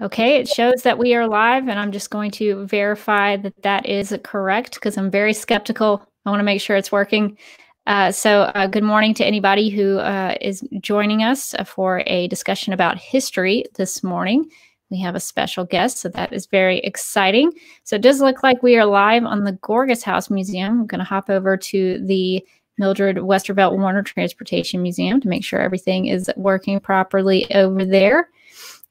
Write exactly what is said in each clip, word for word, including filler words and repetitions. Okay, it shows that we are live, and I'm just going to verify that that is correct because I'm very skeptical. I want to make sure it's working. Uh, so uh, good morning to anybody who uh, is joining us for a discussion about history this morning. We have a special guest, so that is very exciting. So it does look like we are live on the Gorgas House Museum. I'm going to hop over to the Mildred Westervelt Warner Transportation Museum to make sure everything is working properly over there.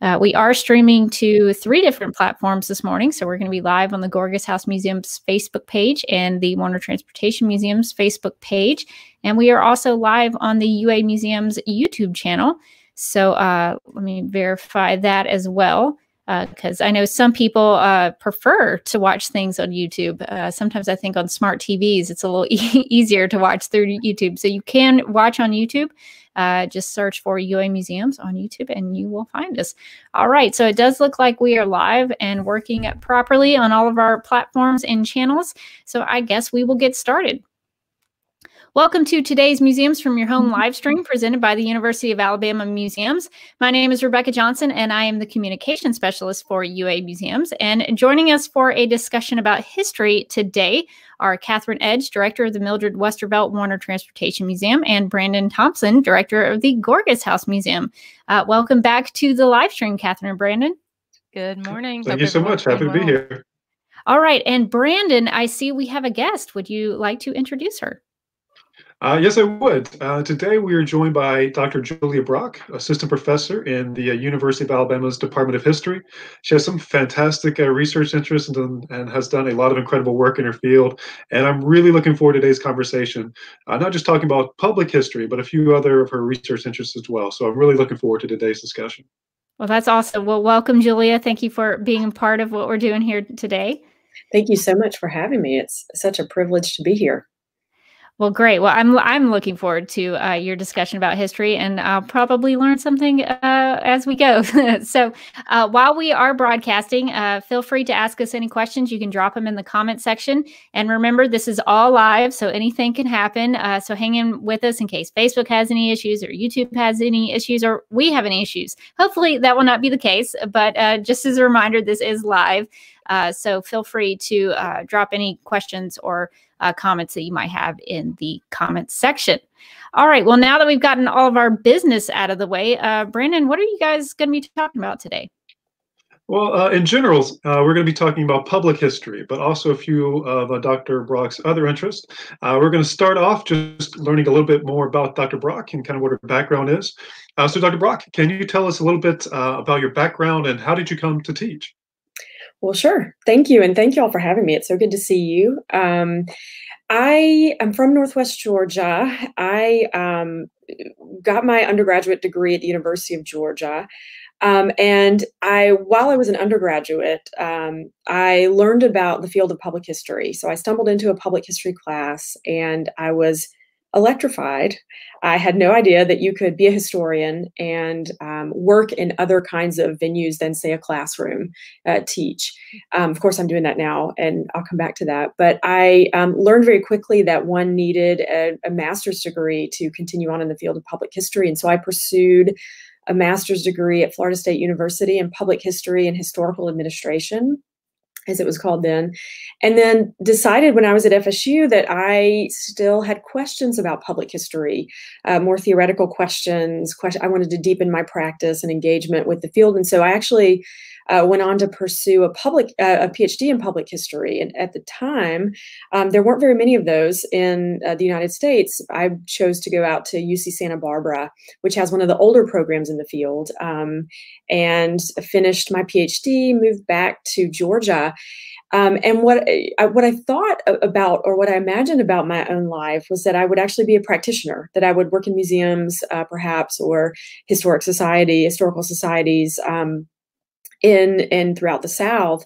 Uh, we are streaming to three different platforms this morning. So we're going to be live on the Gorgas House Museum's Facebook page and the Warner Transportation Museum's Facebook page. And we are also live on the U A Museums YouTube channel. So uh, let me verify that as well, because uh, I know some people uh, prefer to watch things on YouTube. Uh, sometimes I think on smart T Vs, it's a little e easier to watch through YouTube. So you can watch on YouTube. Uh, just search for U A Museums on YouTube and you will find us. All right, so it does look like we are live and working properly on all of our platforms and channels. So I guess we will get started. Welcome to today's Museums from Your Home live stream presented by the University of Alabama Museums. My name is Rebecca Johnson, and I am the communication specialist for U A Museums. And joining us for a discussion about history today are Catherine Edge, director of the Mildred Westervelt Warner Transportation Museum, and Brandon Thompson, director of the Gorgas House Museum. Uh, welcome back to the live stream, Catherine and Brandon. Good morning. Thank Hope you so much. Happy well. to be here. All right. And Brandon, I see we have a guest. Would you like to introduce her? Uh, yes, I would. Uh, today we are joined by Doctor Julia Brock, assistant professor in the uh, University of Alabama's Department of History. She has some fantastic uh, research interests and, and has done a lot of incredible work in her field. And I'm really looking forward to today's conversation, uh, not just talking about public history, but a few other of her research interests as well. So I'm really looking forward to today's discussion. Well, that's awesome. Well, welcome, Julia. Thank you for being a part of what we're doing here today. Thank you so much for having me. It's such a privilege to be here. Well, great. Well, I'm I'm looking forward to uh, your discussion about history, and I'll probably learn something uh, as we go. So uh, while we are broadcasting, uh, feel free to ask us any questions. You can drop them in the comment section. And remember, this is all live, so anything can happen. Uh, so hang in with us in case Facebook has any issues or YouTube has any issues or we have any issues. Hopefully that will not be the case. But uh, just as a reminder, this is live. Uh, so feel free to uh, drop any questions or Uh, comments that you might have in the comments section. All right. Well, now that we've gotten all of our business out of the way, uh, Brandon, what are you guys going to be talking about today? Well, uh, in general, uh, we're going to be talking about public history, but also a few of uh, Doctor Brock's other interests. Uh, we're going to start off just learning a little bit more about Doctor Brock and kind of what her background is. Uh, so, Doctor Brock, can you tell us a little bit uh, about your background and how did you come to teach? Well, sure. Thank you. And thank you all for having me. It's so good to see you. Um, I am from Northwest Georgia. I um, got my undergraduate degree at the University of Georgia. Um, and I, while I was an undergraduate, um, I learned about the field of public history. So I stumbled into a public history class and I was electrified. I had no idea that you could be a historian and um, work in other kinds of venues than, say, a classroom, uh, teach. Um, of course, I'm doing that now, and I'll come back to that. But I um, learned very quickly that one needed a, a master's degree to continue on in the field of public history. And so I pursued a master's degree at Florida State University in public history and historical administration, as it was called then, and then decided when I was at F S U that I still had questions about public history, uh, more theoretical questions. Question, I wanted to deepen my practice and engagement with the field. And so I actually uh, went on to pursue a public uh, a PhD in public history. And at the time, um, there weren't very many of those in uh, the United States. I chose to go out to U C Santa Barbara, which has one of the older programs in the field, um, and finished my PhD, moved back to Georgia. Um, and what I, what I thought about, or what I imagined about my own life, was that I would actually be a practitioner, that I would work in museums, uh, perhaps, or historic society, historical societies um, in and throughout the South.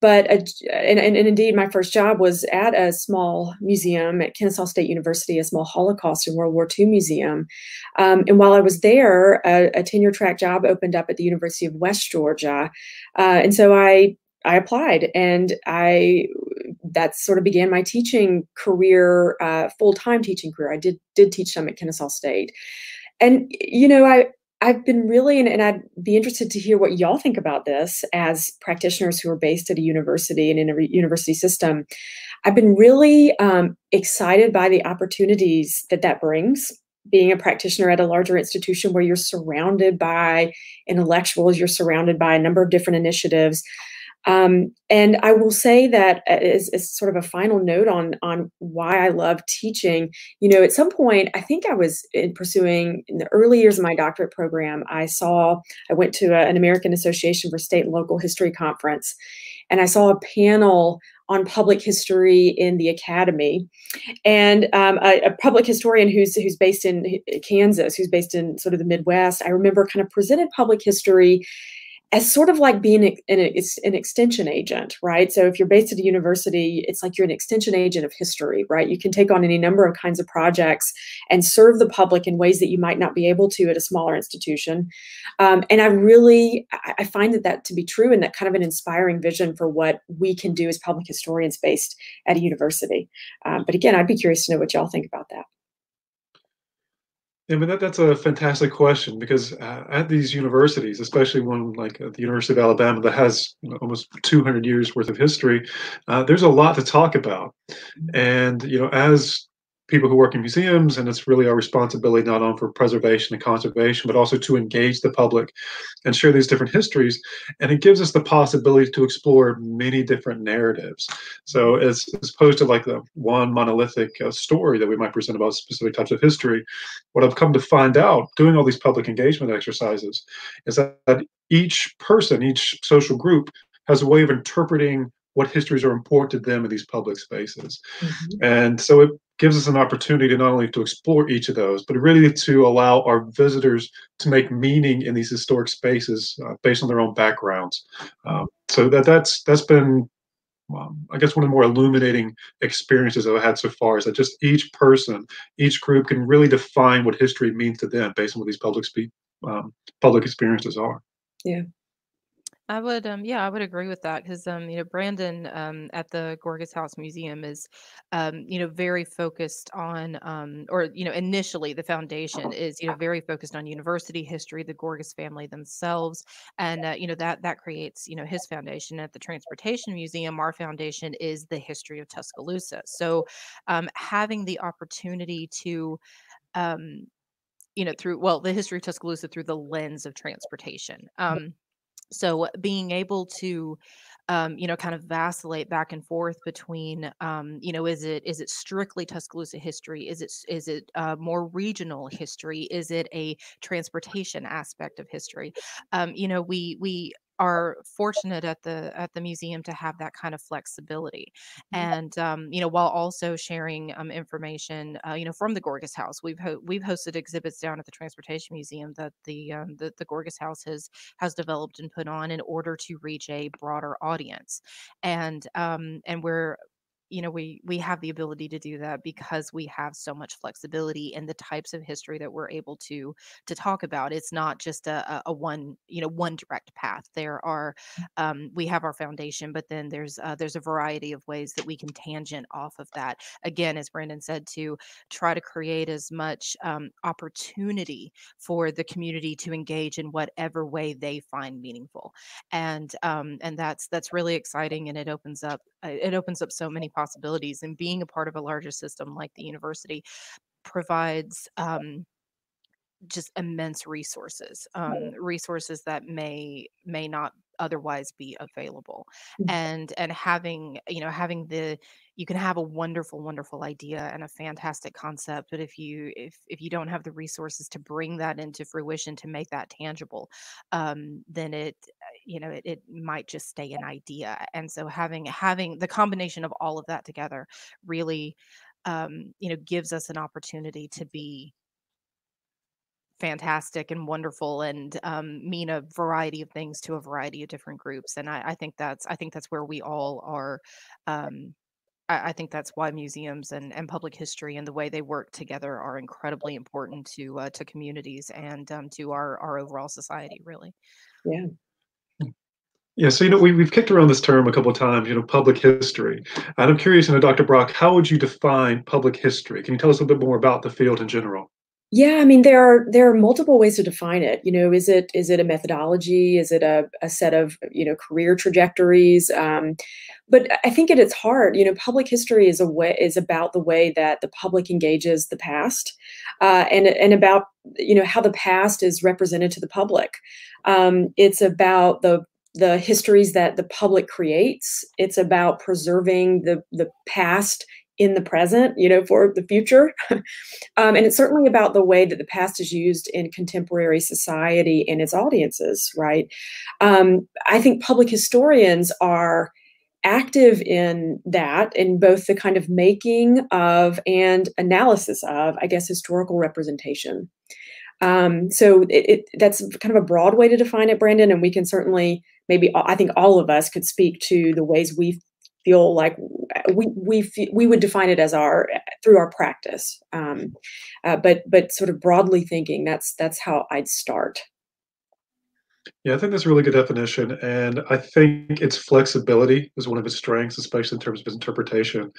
But, uh, and, and, and indeed, my first job was at a small museum at Kennesaw State University, a small Holocaust and World War Two museum. Um, and while I was there, a, a tenure track job opened up at the University of West Georgia. Uh, and so I I applied, and I that sort of began my teaching career, uh, full-time teaching career. I did did teach some at Kennesaw State, and you know I I've been really, and, and I'd be interested to hear what y'all think about this as practitioners who are based at a university and in a university system. I've been really um, excited by the opportunities that that brings, being a practitioner at a larger institution where you're surrounded by intellectuals, you're surrounded by a number of different initiatives. Um, and I will say that as, as sort of a final note on, on why I love teaching, you know, at some point, I think I was in pursuing in the early years of my doctorate program, I saw, I went to a, an American Association for State and Local History conference, and I saw a panel on public history in the academy, and um, a, a public historian who's who's based in Kansas, who's based in sort of the Midwest. I remember kind of presented public history as sort of like being an, an extension agent, right? So if you're based at a university, it's like you're an extension agent of history, right? You can take on any number of kinds of projects and serve the public in ways that you might not be able to at a smaller institution. Um, and I really, I find that that to be true, and that kind of an inspiring vision for what we can do as public historians based at a university. Um, but again, I'd be curious to know what y'all think about that. Yeah, but that, that's a fantastic question, because uh, at these universities, especially one like uh, the University of Alabama that has you know, almost two hundred years worth of history, uh, there's a lot to talk about. And, you know, as people who work in museums, and it's really our responsibility not only for preservation and conservation, but also to engage the public and share these different histories. And it gives us the possibility to explore many different narratives. So as, as opposed to like the one monolithic uh, story that we might present about specific types of history, what I've come to find out doing all these public engagement exercises is that, that each person, each social group has a way of interpreting what histories are important to them in these public spaces. Mm-hmm. And so it gives us an opportunity to not only to explore each of those, but really to allow our visitors to make meaning in these historic spaces uh, based on their own backgrounds. Um, so that that's that's been, um, I guess, one of the more illuminating experiences I've had so far, is that just each person, each group can really define what history means to them based on what these public spe um, public experiences are. Yeah. I would, um, yeah, I would agree with that, because, um, you know, Brandon um, at the Gorgas House Museum is, um, you know, very focused on, um, or, you know, initially the foundation is, you know, very focused on university history, the Gorgas family themselves. And, uh, you know, that that creates, you know, his foundation. At the Transportation Museum, our foundation is the history of Tuscaloosa. So um, having the opportunity to, um, you know, through, well, the history of Tuscaloosa through the lens of transportation. Um, So being able to, um, you know, kind of vacillate back and forth between, um, you know, is it is it strictly Tuscaloosa history? Is it is it uh, more regional history? Is it a transportation aspect of history? Um, you know, we we. are fortunate at the at the museum to have that kind of flexibility, and um, you know, while also sharing um, information, uh, you know, from the Gorgas House. We've ho we've hosted exhibits down at the Transportation Museum that the um, the, the Gorgas House has has developed and put on in order to reach a broader audience, and um, and we're. You know, we we have the ability to do that because we have so much flexibility in the types of history that we're able to to talk about. It's not just a, a one, you know, one direct path. There are, um, we have our foundation, but then there's uh, there's a variety of ways that we can tangent off of that. Again, as Brandon said, to try to create as much um, opportunity for the community to engage in whatever way they find meaningful, and um, and that's that's really exciting, and it opens up it opens up so many possibilities. possibilities and being a part of a larger system like the university provides um, just immense resources, um, resources that may may not otherwise be available. And and having, you know, having the, you can have a wonderful, wonderful idea and a fantastic concept, but if you if if you don't have the resources to bring that into fruition, to make that tangible, um, then it, you know, it, it might just stay an idea. And so having having the combination of all of that together really, um, you know, gives us an opportunity to be fantastic and wonderful, and um, mean a variety of things to a variety of different groups. And I, I think that's I think that's where we all are. Um, I, I think that's why museums and, and public history and the way they work together are incredibly important to uh, to communities and um, to our our overall society, really. Yeah. Yeah, so, you know, we, we've kicked around this term a couple of times, you know, public history. And I'm curious, you know, Doctor Brock, how would you define public history? Can you tell us a little bit more about the field in general? Yeah, I mean, there are there are multiple ways to define it. You know, is it is it a methodology? Is it a, a set of, you know, career trajectories? Um, but I think at its heart, you know, public history is a way is about the way that the public engages the past, uh, and and about, you know, how the past is represented to the public. Um, it's about the the histories that the public creates. It's about preserving the the past in the present, you know, for the future. um, and it's certainly about the way that the past is used in contemporary society and its audiences, right? Um, I think public historians are active in that, in both the kind of making of and analysis of, I guess, historical representation. Um, so it, it, that's kind of a broad way to define it, Brandon, and we can certainly, maybe, I think all of us could speak to the ways we've feel like we we we would define it as our through our practice, um, uh, but but sort of broadly thinking, that's that's how I'd start. Yeah, I think that's a really good definition, and I think its flexibility is one of its strengths, especially in terms of its interpretation.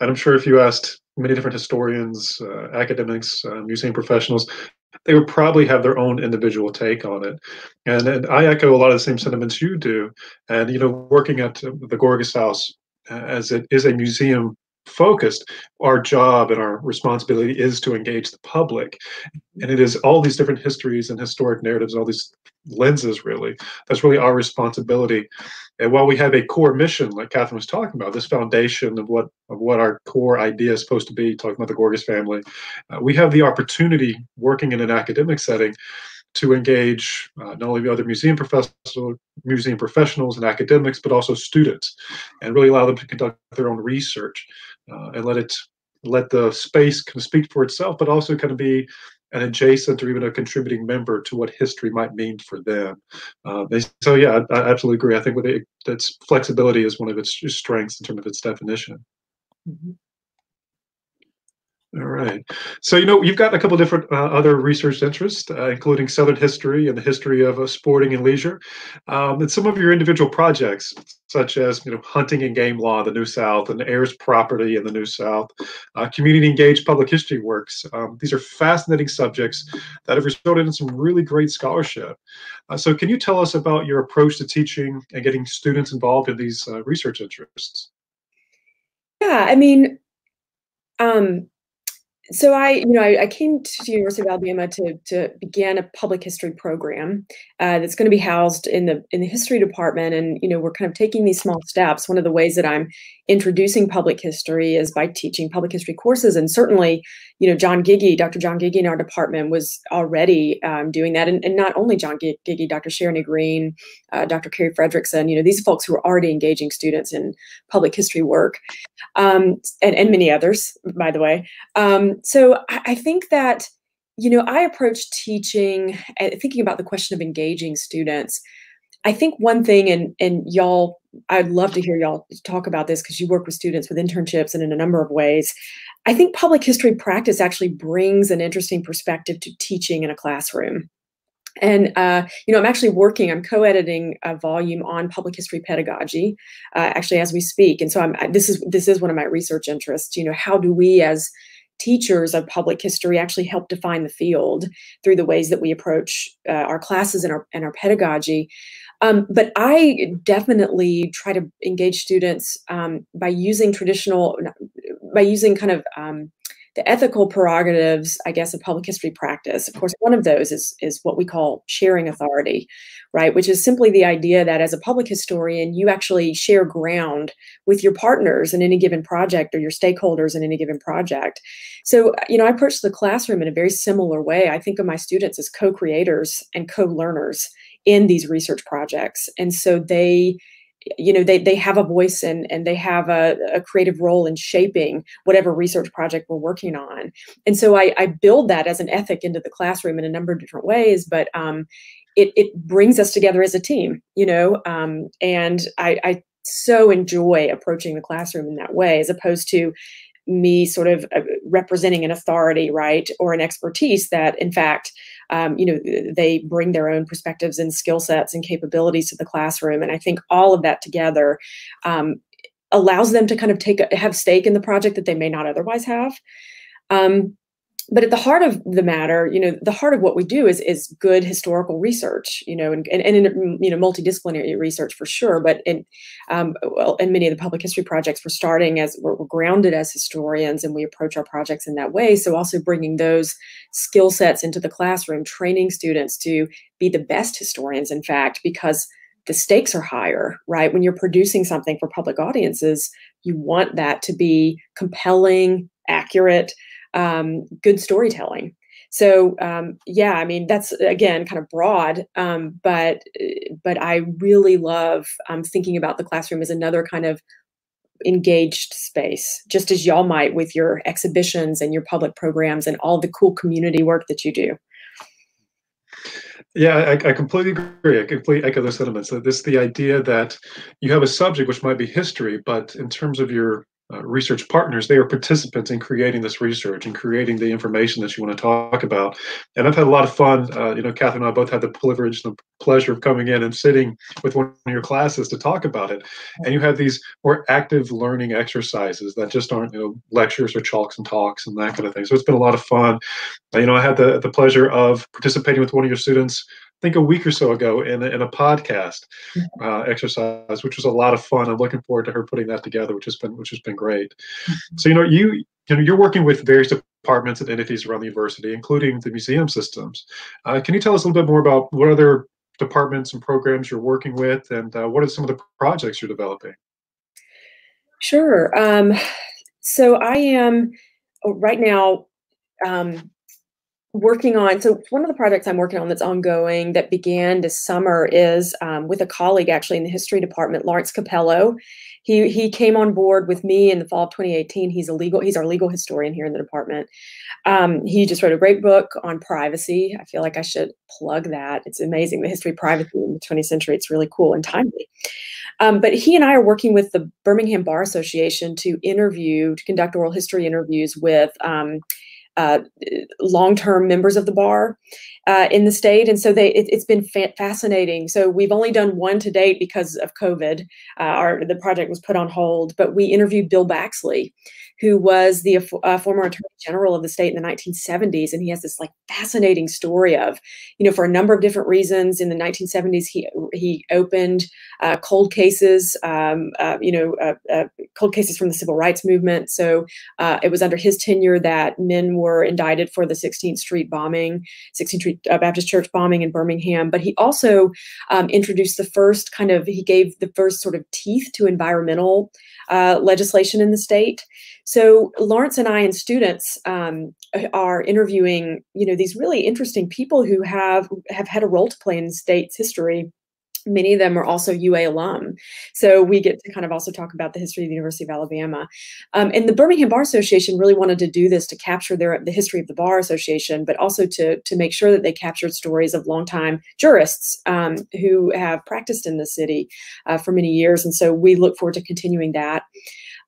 And I'm sure if you asked many different historians, uh, academics, uh, museum professionals, they would probably have their own individual take on it. And, and I echo a lot of the same sentiments you do. And you know, working at the Gorgas House, as it is a museum focused, our job and our responsibility is to engage the public. And it is all these different histories and historic narratives and all these lenses, really. That's really our responsibility. And while we have a core mission, like Catherine was talking about, this foundation of what of what our core idea is supposed to be, talking about the Gorgas family, uh, we have the opportunity, working in an academic setting, to engage uh, not only the other museum professional, museum professionals and academics, but also students, and really allow them to conduct their own research uh, and let it let the space kind of speak for itself, but also kind of be an adjacent or even a contributing member to what history might mean for them. Uh, they, so yeah, I, I absolutely agree. I think with it, that's flexibility is one of its strengths in terms of its definition. Mm-hmm. All right. So, you know, you've got a couple of different uh, other research interests, uh, including Southern history and the history of uh, sporting and leisure, um, and some of your individual projects, such as, you know, hunting and game law in the New South and heirs property in the New South, uh, community-engaged public history works. Um, these are fascinating subjects that have resulted in some really great scholarship. Uh, so can you tell us about your approach to teaching and getting students involved in these uh, research interests? Yeah, I mean, um, So I, you know, I, I came to the University of Alabama to to begin a public history program uh, that's going to be housed in the in the history department, and you know, we're kind of taking these small steps. One of the ways that I'm introducing public history is by teaching public history courses, and certainly, you know, John Giggy, Doctor John Giggy in our department was already um, doing that, and, and not only John Giggy, Doctor Sharon e. Green, uh, Doctor Carrie Fredrickson, you know, these folks who are already engaging students in public history work, um, and and many others, by the way. Um, So I think that, you know, I approach teaching, thinking about the question of engaging students. I think one thing, and and y'all, I'd love to hear y'all talk about this because you work with students with internships and in a number of ways. I think public history practice actually brings an interesting perspective to teaching in a classroom. And, uh, you know, I'm actually working, I'm co-editing a volume on public history pedagogy, uh, actually, as we speak. And so I'm, I, this is, this is one of my research interests, you know, how do we as teachers of public history actually help define the field through the ways that we approach uh, our classes and our, and our pedagogy. Um, but I definitely try to engage students um, by using traditional, by using kind of um, the ethical prerogatives, I guess, of public history practice. Of course, one of those is, is what we call sharing authority, right? Which is simply the idea that as a public historian, you actually share ground with your partners in any given project or your stakeholders in any given project. So, you know, I approach the classroom in a very similar way. I think of my students as co-creators and co-learners in these research projects. And so they, you know, they, they have a voice and, and they have a, a creative role in shaping whatever research project we're working on. And so I, I build that as an ethic into the classroom in a number of different ways, but um, it, it brings us together as a team, you know, um, and I, I so enjoy approaching the classroom in that way, as opposed to me sort of representing an authority, right, or an expertise that, in fact, um, you know, they bring their own perspectives and skill sets and capabilities to the classroom. And I think all of that together um, allows them to kind of take a, have stake in the project that they may not otherwise have. Um, But at the heart of the matter, you know, the heart of what we do is is good historical research, you know, and and, and you know, multidisciplinary research for sure. But in um, well, in many of the public history projects, we're starting as we're, we're grounded as historians, and we approach our projects in that way. So also bringing those skill sets into the classroom, training students to be the best historians, in fact, because the stakes are higher, right? When you're producing something for public audiences, you want that to be compelling, accurate, um, good storytelling. So um, yeah, I mean, that's, again, kind of broad, um, but but I really love um, thinking about the classroom as another kind of engaged space, just as y'all might with your exhibitions and your public programs and all the cool community work that you do. Yeah, I, I completely agree. I completely echo those sentiments. So this the idea that you have a subject which might be history, but in terms of your uh, research partners, they are participants in creating this research and creating the information that you want to talk about. And I've had a lot of fun. Uh, you know, Catherine and I both had the privilege and the pleasure of coming in and sitting with one of your classes to talk about it. And you have these more active learning exercises that just aren't, you know, lectures or chalks and talks and that kind of thing. So it's been a lot of fun. You know, I had the, the pleasure of participating with one of your students, I think a week or so ago, in a, in a podcast uh, exercise, which was a lot of fun. I'm looking forward to her putting that together, which has been which has been great. So, you know, you you know, you're working with various departments and entities around the university, including the museum systems. Uh, can you tell us a little bit more about what other departments and programs you're working with, and uh, what are some of the projects you're developing? Sure. Um, so I am right now um, working on, so one of the projects I'm working on that's ongoing that began this summer is um, with a colleague actually in the history department, Lawrence Capello. He he came on board with me in the fall of twenty eighteen. He's a legal, he's our legal historian here in the department. Um, he just wrote a great book on privacy. I feel like I should plug that. It's amazing, the history of privacy in the twentieth century. It's really cool and timely. Um, but he and I are working with the Birmingham Bar Association to interview, to conduct oral history interviews with um, uh, long-term members of the bar uh, in the state. And so they, it, it's been fa fascinating. So we've only done one to date because of COVID. Uh, our, the project was put on hold, but we interviewed Bill Baxley, who was the uh, former Attorney General of the state in the nineteen seventies. And he has this like fascinating story of, you know, for a number of different reasons in the nineteen seventies, he he opened uh, cold cases, um, uh, you know, uh, uh, cold cases from the civil rights movement. So uh, it was under his tenure that men were indicted for the sixteenth street bombing, sixteenth street uh, Baptist Church bombing in Birmingham. But he also um, introduced the first kind of, he gave the first sort of teeth to environmental uh, legislation in the state. So Lawrence and I and students um, are interviewing, you know, these really interesting people who have have had a role to play in the state's history. Many of them are also U A alum. So we get to kind of also talk about the history of the University of Alabama. Um, and the Birmingham Bar Association really wanted to do this to capture their, the history of the Bar Association, but also to, to make sure that they captured stories of longtime jurists um, who have practiced in the city uh, for many years. And so we look forward to continuing that.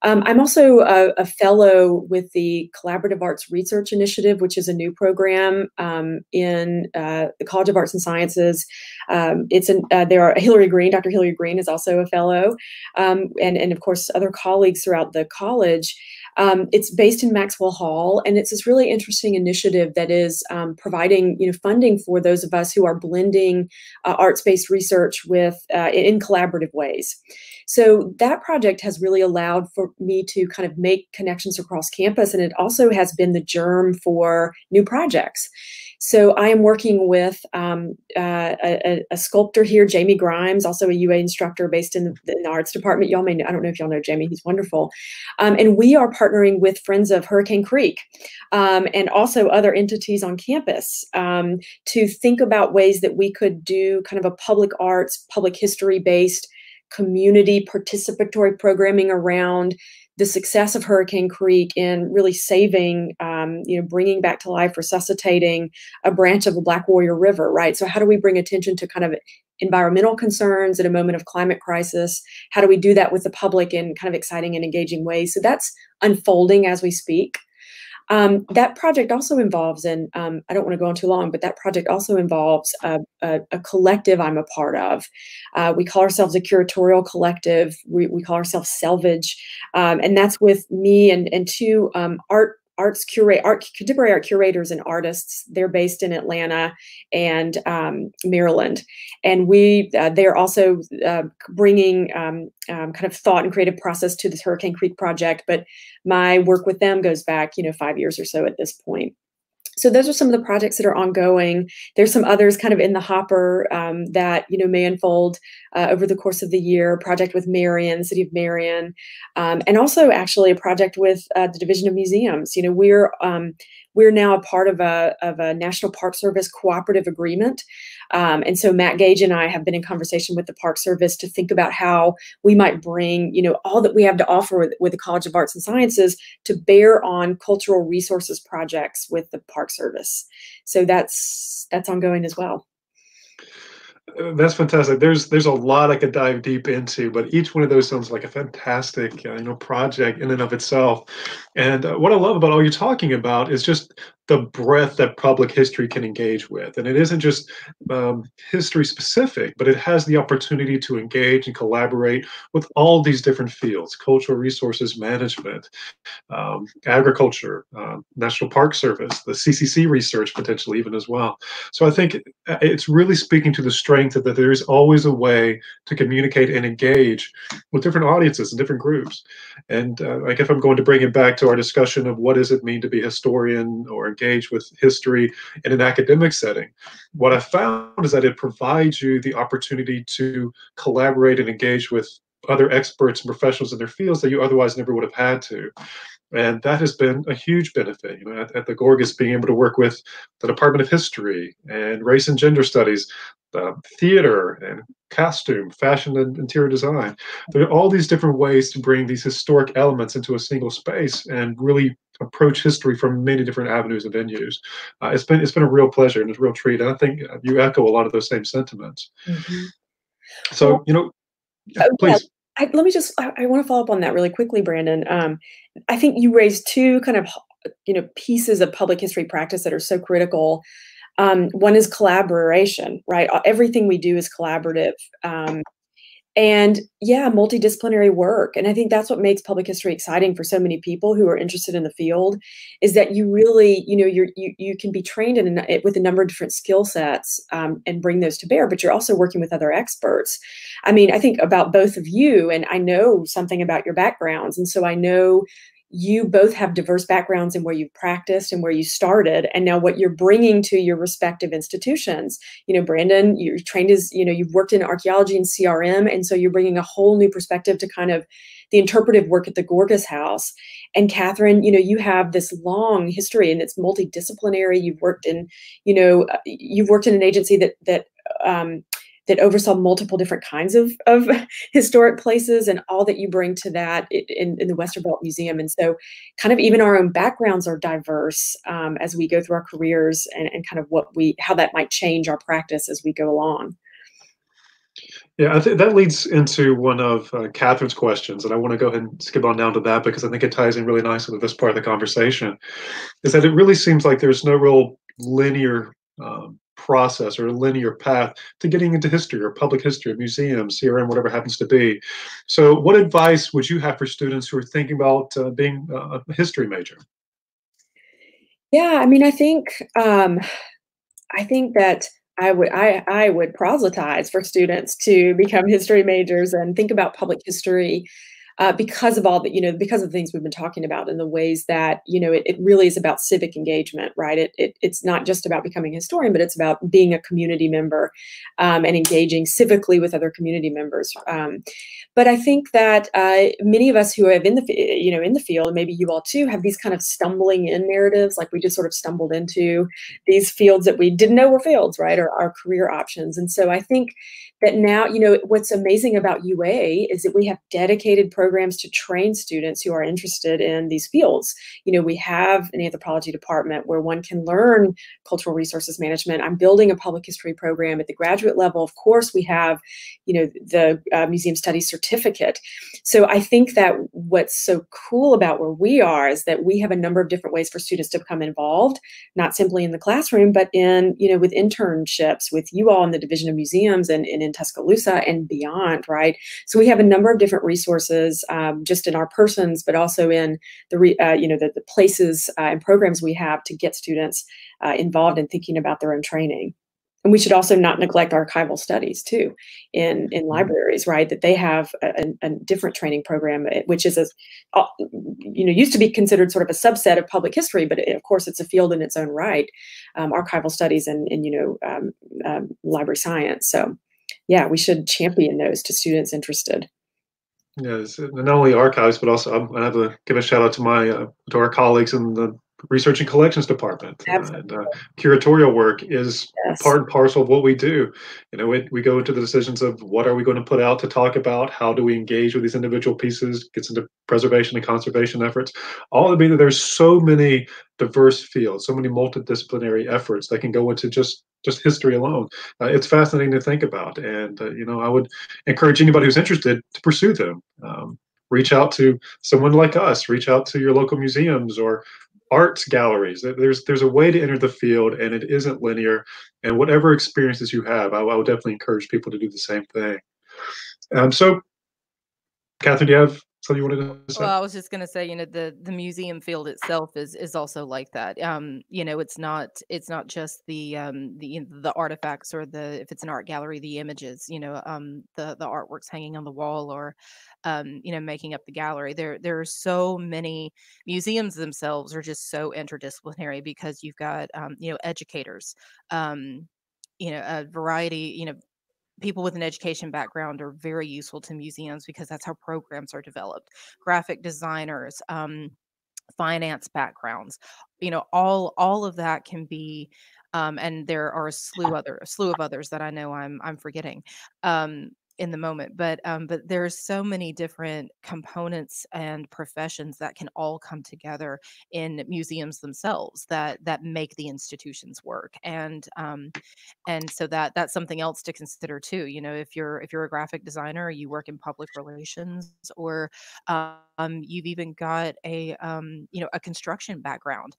Um, I'm also a, a fellow with the Collaborative Arts Research Initiative, which is a new program um, in uh, the College of Arts and Sciences. Um, it's an, uh, there are Hillary Green, Doctor Hillary Green is also a fellow, um, and, and of course other colleagues throughout the college. Um, it's based in Maxwell Hall, and it's this really interesting initiative that is um, providing, you know, funding for those of us who are blending uh, arts-based research with uh, in collaborative ways. So that project has really allowed for me to kind of make connections across campus, and it also has been the germ for new projects. So I am working with um, uh, a, a sculptor here, Jamie Grimes, also a U A instructor based in the, in the arts department. Y'all may know, I don't know if y'all know Jamie, he's wonderful. Um, and we are partnering with Friends of Hurricane Creek um, and also other entities on campus um, to think about ways that we could do kind of a public arts, public history based community participatory programming around the success of Hurricane Creek in really saving, um, you know, bringing back to life, resuscitating a branch of the Black Warrior River, right? So how do we bring attention to kind of environmental concerns at a moment of climate crisis? How do we do that with the public in kind of exciting and engaging ways? So that's unfolding as we speak. Um, that project also involves, and um, I don't want to go on too long, but that project also involves a, a, a collective I'm a part of. Uh, we call ourselves a curatorial collective. We, we call ourselves Selvage. Um, and that's with me and, and two um, art arts curate, art, contemporary art curators and artists. They're based in Atlanta and um, Maryland. And we, uh, they're also uh, bringing um, um, kind of thought and creative process to this Hurricane Creek project. But my work with them goes back, you know, five years or so at this point. So those are some of the projects that are ongoing. There's some others kind of in the hopper um, that, you know, may unfold uh, over the course of the year. Project with Marion, the city of Marion, um, and also actually a project with uh, the Division of Museums. You know, we're um, we're now a part of a of a National Park Service cooperative agreement, um, and so Matt Gage and I have been in conversation with the Park Service to think about how we might bring, you know, all that we have to offer with, with the College of Arts and Sciences to bear on cultural resources projects with the Park Service. So that's that's ongoing as well. That's fantastic. There's there's a lot I could dive deep into, but each one of those sounds like a fantastic uh, you know project in and of itself. And uh, what I love about all you're talking about is just the breadth that public history can engage with. And it isn't just um, history specific, but it has the opportunity to engage and collaborate with all these different fields: cultural resources management, um, agriculture, uh, National Park Service, the C C C research potentially even as well. So I think it's really speaking to the strength that there is always a way to communicate and engage with different audiences and different groups. And uh, I guess I'm going to bring it back to our discussion of what does it mean to be a historian or engage with history in an academic setting. What I found is that it provides you the opportunity to collaborate and engage with other experts and professionals in their fields that you otherwise never would have had to. And that has been a huge benefit. You know, at, at the Gorgas, being able to work with the Department of History and Race and Gender Studies, uh, theater and costume, fashion and interior design. There are all these different ways to bring these historic elements into a single space and really approach history from many different avenues and venues. Uh, it's been it's been a real pleasure and a real treat. And I think you echo a lot of those same sentiments. Mm-hmm. So, well, you know, yeah, please. Yeah. I, let me just, I, I want to follow up on that really quickly, Brandon. Um, I think you raised two kind of, you know, pieces of public history practice that are so critical. Um, one is collaboration, right? Everything we do is collaborative. Um, and yeah, multidisciplinary work. And I think that's what makes public history exciting for so many people who are interested in the field, is that you really, you know, you're, you you can be trained in a, with a number of different skill sets um, and bring those to bear, but you're also working with other experts. I mean, I think about both of you, and I know something about your backgrounds. And so I know you both have diverse backgrounds in where you've practiced and where you started, and now what you're bringing to your respective institutions. You know, Brandon, you're trained as, you know, you've worked in archaeology and C R M, and so you're bringing a whole new perspective to kind of the interpretive work at the Gorgas House. And Catherine, you know, you have this long history and it's multidisciplinary. You've worked in, you know, you've worked in an agency that, that, um, that oversaw multiple different kinds of, of historic places, and all that you bring to that in, in the Westervelt Museum. And so kind of even our own backgrounds are diverse um, as we go through our careers, and, and kind of what we, how that might change our practice as we go along. Yeah, I think that leads into one of uh, Catherine's questions, and I want to go ahead and skip on down to that because I think it ties in really nicely with this part of the conversation, is that it really seems like there's no real linear um, process or a linear path to getting into history or public history or museums, C R M, whatever happens to be. So what advice would you have for students who are thinking about uh, being a history major? Yeah, I mean, I think um, I think that I would I, I would proselytize for students to become history majors and think about public history uh, because of all that, you know, because of the things we've been talking about and the ways that, you know, it, it really is about civic engagement, right? It, it It's not just about becoming a historian, but it's about being a community member um, and engaging civically with other community members. Um, but I think that uh, many of us who have in the, you know, in the field, and maybe you all too, have these kind of stumbling in narratives, like we just sort of stumbled into these fields that we didn't know were fields, right? Or our career options. And so I think that now, you know, what's amazing about U A is that we have dedicated programs programs to train students who are interested in these fields. You know, we have an anthropology department where one can learn cultural resources management. I'm building a public history program at the graduate level. Of course, we have, you know, the uh, museum studies certificate. So I think that what's so cool about where we are is that we have a number of different ways for students to become involved, not simply in the classroom, but in, you know, with internships, with you all in the Division of Museums and, and in Tuscaloosa and beyond, right? So we have a number of different resources um, just in our persons, but also in the, re, uh, you know, the, the places uh, and programs we have to get students uh, involved in thinking about their own training. And we should also not neglect archival studies too in, in libraries, right? That they have a, a different training program, which is, a, you know, used to be considered sort of a subset of public history, but it, of course it's a field in its own right, um, archival studies and, and you know, um, um, library science. So yeah, we should champion those to students interested. Yeah, not only archives, but also I have to give a shout out to my, uh, to our colleagues in the Research and Collections Department. Absolutely. And uh, curatorial work is yes. part and parcel of what we do. You know, it, we go into the decisions of what are we going to put out to talk about, how do we engage with these individual pieces, gets into preservation and conservation efforts. All that means that there's so many diverse fields, so many multidisciplinary efforts that can go into just just history alone. Uh, it's fascinating to think about, and uh, you know, I would encourage anybody who's interested to pursue them. Um, reach out to someone like us. Reach out to your local museums or arts galleries. There's there's a way to enter the field, and it isn't linear. And whatever experiences you have, I, I would definitely encourage people to do the same thing. Um, so, Catherine, do you have something you wanted to say? Well, I was just going to say, you know, the the museum field itself is is also like that. Um, you know, it's not it's not just the um, the the artifacts or the if it's an art gallery, the images. You know, um, the the artworks hanging on the wall or Um, you know, making up the gallery. There, there are so many museums themselves are just so interdisciplinary because you've got, um, you know, educators, um, you know, a variety, you know, people with an education background are very useful to museums because that's how programs are developed. Graphic designers, um, finance backgrounds, you know, all, all of that can be, um, and there are a slew other, a slew of others that I know I'm, I'm forgetting, um, in the moment, but um, but there's so many different components and professions that can all come together in museums themselves that that make the institutions work, and um, and so that that's something else to consider too. You know, if you're if you're a graphic designer, you work in public relations, or um, you've even got a um, you know a construction background.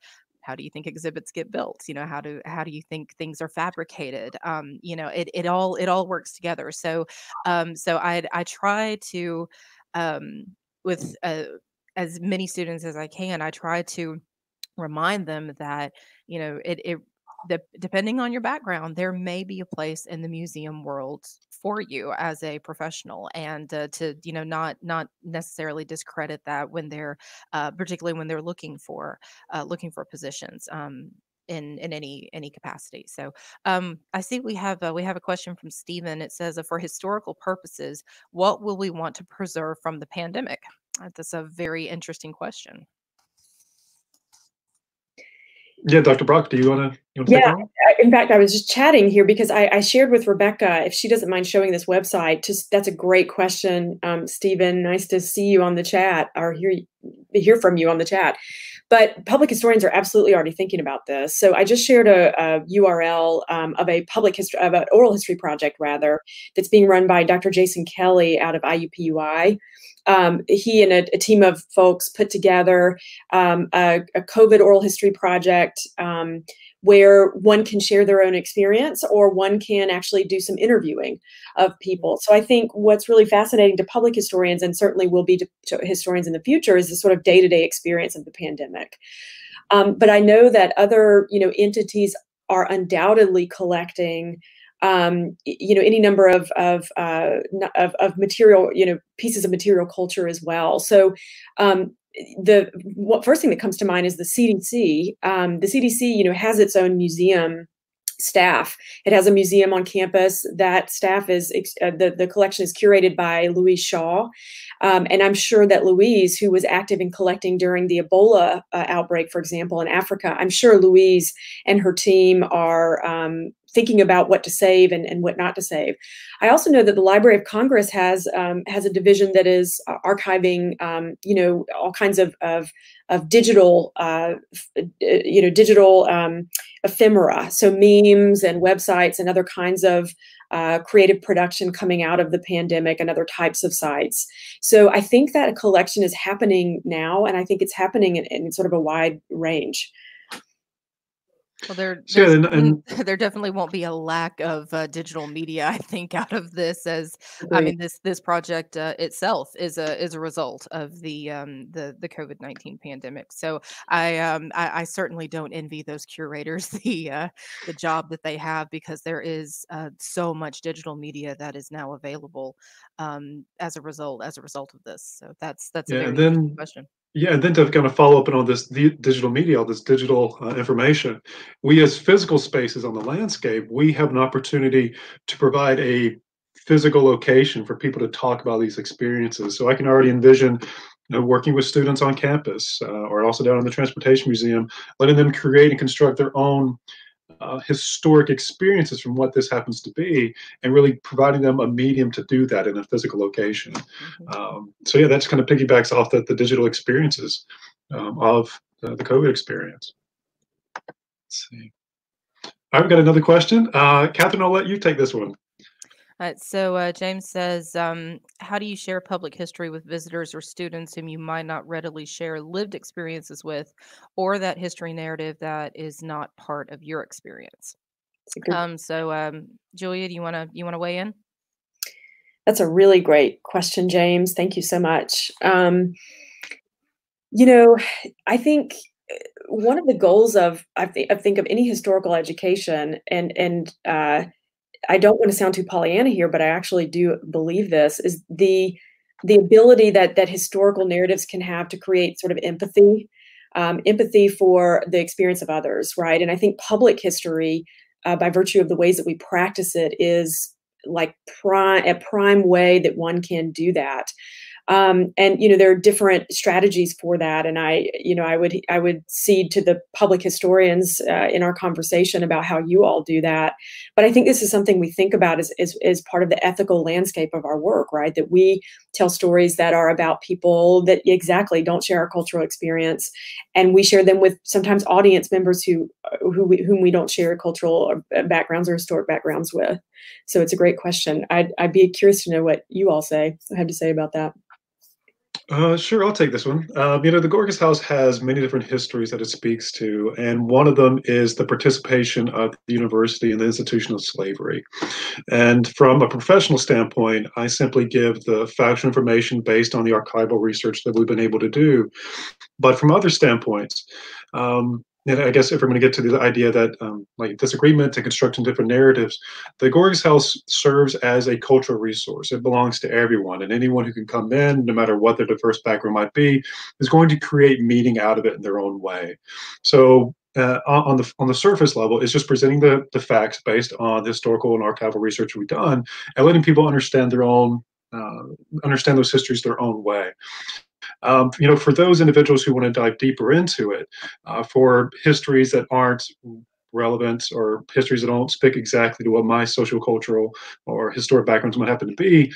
How do you think exhibits get built? You know, how do how do you think things are fabricated? Um, you know, it it all it all works together. So, um, so I I try to, um, with uh, as many students as I can, I try to remind them that you know it it the, depending on your background, there may be a place in the museum world for you as a professional, and uh, to you know not not necessarily discredit that when they're uh, particularly when they're looking for uh, looking for positions um, in in any any capacity. So um, I see we have uh, we have a question from Stephen. It says, for historical purposes, what will we want to preserve from the pandemic? That's a very interesting question. Yeah, Doctor Brock, do you want to? You want to yeah, take that? In fact, I was just chatting here because I, I shared with Rebecca, if she doesn't mind showing this website. Just that's a great question, um, Stephen. Nice to see you on the chat or hear hear from you on the chat. But public historians are absolutely already thinking about this. So I just shared a, a U R L um, of a public history of an oral history project rather that's being run by Doctor Jason Kelly out of I U P U I. Um, he and a, a team of folks put together um, a, a COVID oral history project um, where one can share their own experience or one can actually do some interviewing of people. So I think what's really fascinating to public historians and certainly will be to, to historians in the future is the sort of day-to-day experience of the pandemic. Um, but I know that other, you know, entities are undoubtedly collecting Um, you know, any number of of, uh, of of material, you know, pieces of material culture as well. So um, the what, first thing that comes to mind is the C D C. Um, the C D C, you know, has its own museum staff. It has a museum on campus. That staff is, uh, the, the collection is curated by Louise Shaw. Um, and I'm sure that Louise, who was active in collecting during the Ebola uh, outbreak, for example, in Africa, I'm sure Louise and her team are um, thinking about what to save and, and what not to save. I also know that the Library of Congress has um, has a division that is archiving, um, you know, all kinds of of, of digital, uh, you know, digital um, ephemera, so memes and websites and other kinds of uh, creative production coming out of the pandemic and other types of sites. So I think that a collection is happening now, and I think it's happening in, in sort of a wide range. Well, there, sure, and, and, there definitely won't be a lack of uh, digital media, I think, out of this. As right. I mean, this this project uh, itself is a is a result of the um, the the COVID nineteen pandemic. So I, um, I I certainly don't envy those curators the uh, the job that they have, because there is uh, so much digital media that is now available um, as a result as a result of this. So that's that's yeah, a very and then, interesting question. Yeah, and then to kind of follow up on this digital media, all this digital uh, information, we as physical spaces on the landscape, we have an opportunity to provide a physical location for people to talk about these experiences. So I can already envision, you know, working with students on campus uh, or also down in the Transportation Museum, letting them create and construct their own Uh, historic experiences from what this happens to be, and really providing them a medium to do that in a physical location. Mm-hmm. Um, so yeah, that's kind of piggybacks off the, the digital experiences um, of the, the COVID experience. Let's see. All right, we've got another question. Uh, Catherine, I'll let you take this one. All right, so uh, James says, um, how do you share public history with visitors or students whom you might not readily share lived experiences with, or that history narrative that is not part of your experience? Um, so, um, Julia, do you want to you want to weigh in? That's a really great question, James. Thank you so much. Um, you know, I think one of the goals of I, th I think of any historical education, and and uh, I don't want to sound too Pollyanna here, but I actually do believe this, is the the ability that that historical narratives can have to create sort of empathy, um, empathy for the experience of others, right? And I think public history, uh, by virtue of the ways that we practice it, is like prime, a prime way that one can do that. Um, and, you know, there are different strategies for that. And I, you know, I would, I would cede to the public historians uh, in our conversation about how you all do that. But I think this is something we think about as, as, as part of the ethical landscape of our work, right? That we tell stories that are about people that exactly don't share our cultural experience. And we share them with sometimes audience members who, who we, whom we don't share cultural backgrounds or historic backgrounds with. So it's a great question. I'd, I'd be curious to know what you all say, have to say about that. Uh, sure, I'll take this one. Uh, you know, the Gorgas House has many different histories that it speaks to, and one of them is the participation of the university in the institution of slavery. And from a professional standpoint, I simply give the factual information based on the archival research that we've been able to do. But from other standpoints, um, and I guess if we're going to get to the idea that um, like disagreement and constructing different narratives, the Gorgas House serves as a cultural resource. It belongs to everyone, and anyone who can come in, no matter what their diverse background might be, is going to create meaning out of it in their own way. So uh, on the on the surface level, it's just presenting the, the facts based on the historical and archival research we've done, and letting people understand their own uh, understand those histories their own way. Um, you know, for those individuals who want to dive deeper into it, uh, for histories that aren't relevant or histories that don't speak exactly to what my social, cultural, or historic backgrounds might happen to be,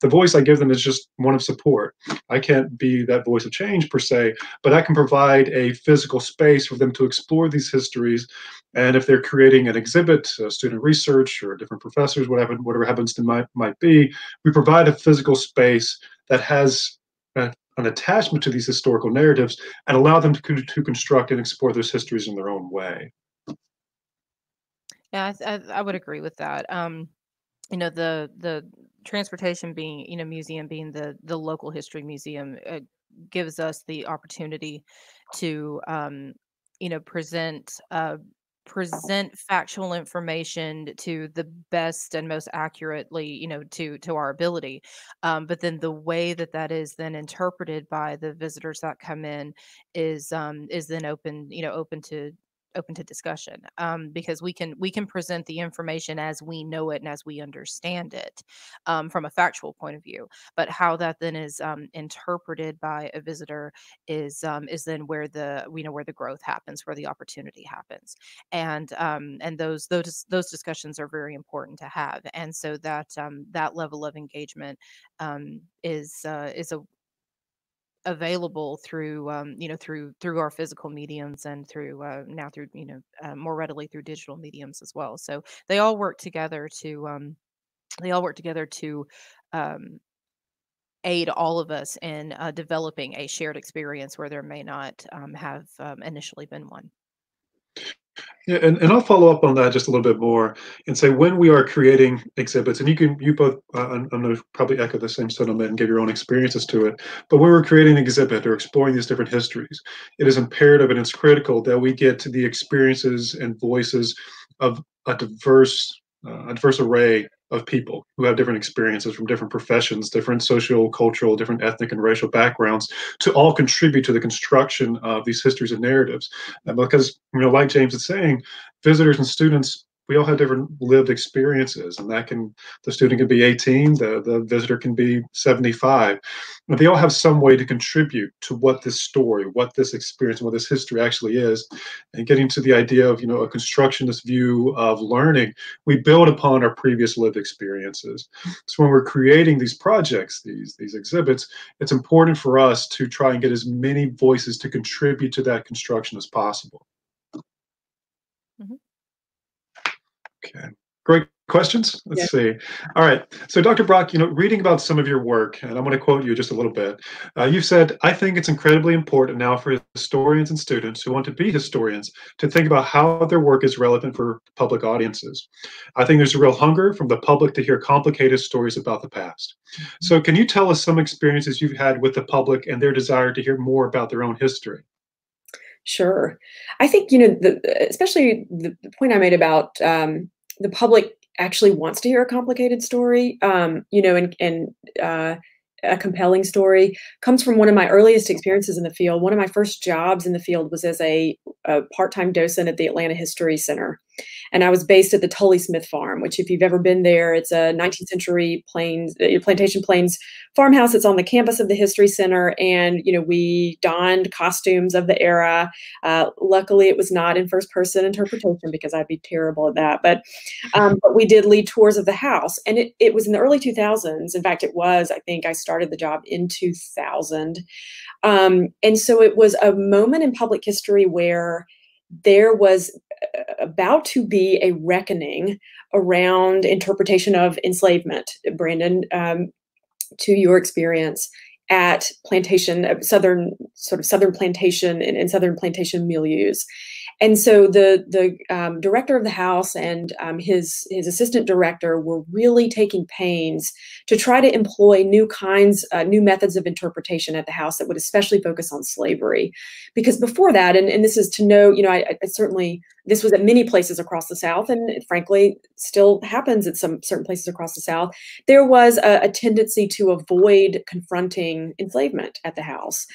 the voice I give them is just one of support. I can't be that voice of change per se, but I can provide a physical space for them to explore these histories. And if they're creating an exhibit, uh, student research, or different professors, whatever, whatever happens to might, might be, we provide a physical space that has uh, an attachment to these historical narratives and allow them to, to construct and explore those histories in their own way. Yeah, I, I would agree with that. Um, you know, the the transportation being, you know, museum being the the local history museum uh, gives us the opportunity to, um, you know, present uh, present factual information to the best and most accurately, you know, to to our ability. Um, but then the way that that is then interpreted by the visitors that come in is um, is then open, you know, open to open to discussion, um, because we can we can present the information as we know it and as we understand it um, from a factual point of view. But how that then is um, interpreted by a visitor is um, is then where the we know where the growth happens, where the opportunity happens, and um, and those those those discussions are very important to have. And so that um, that level of engagement um, is uh, is a available through, um, you know, through through our physical mediums and through uh, now through, you know, uh, more readily through digital mediums as well. So they all work together to um, they all work together to um, aid all of us in uh, developing a shared experience where there may not um, have um, initially been one. Yeah, and, and I'll follow up on that just a little bit more and say when we are creating exhibits, and you can, you both, uh, I'm going to probably echo the same sentiment and give your own experiences to it, but when we're creating an exhibit or exploring these different histories, it is imperative and it's critical that we get to the experiences and voices of a diverse, uh, a diverse array of people who have different experiences from different professions, different social, cultural, different ethnic and racial backgrounds to all contribute to the construction of these histories and narratives. And because, you know, like James is saying, visitors and students, we all have different lived experiences, and that can, the student can be eighteen, the, the visitor can be seventy-five, but they all have some way to contribute to what this story, what this experience, what this history actually is. And getting to the idea of, you know, a constructionist view of learning, we build upon our previous lived experiences. So when we're creating these projects, these, these exhibits, it's important for us to try and get as many voices to contribute to that construction as possible. Mm-hmm. Okay. Great questions. Let's yeah. see. All right. So Doctor Brock, you know, reading about some of your work, and I'm going to quote you just a little bit. Uh, you've said, I think it's incredibly important now for historians and students who want to be historians to think about how their work is relevant for public audiences. I think there's a real hunger from the public to hear complicated stories about the past. So can you tell us some experiences you've had with the public and their desire to hear more about their own history? Sure. I think, you know, the, especially the point I made about um, the public actually wants to hear a complicated story, um, you know, and, and uh, a compelling story comes from one of my earliest experiences in the field. One of my first jobs in the field was as a, a part-time docent at the Atlanta History Center. And I was based at the Tully Smith Farm, which if you've ever been there, it's a nineteenth century plains, plantation plains farmhouse. It's on the campus of the History Center. And, you know, we donned costumes of the era. Uh, luckily, it was not in first person interpretation because I'd be terrible at that. But, um, but we did lead tours of the house. And it, it was in the early two thousands. In fact, it was, I think I started the job in two thousand. Um, and so it was a moment in public history where there was about to be a reckoning around interpretation of enslavement. Brandon, um, to your experience at plantation, uh, southern sort of southern plantation and, and southern plantation milieux. And so the the um, director of the house and um, his his assistant director were really taking pains to try to employ new kinds, uh, new methods of interpretation at the house that would especially focus on slavery. Because before that, and, and this is to know, you know, I, I certainly, this was at many places across the South, and frankly, still happens at some certain places across the South, there was a, a tendency to avoid confronting enslavement at the house.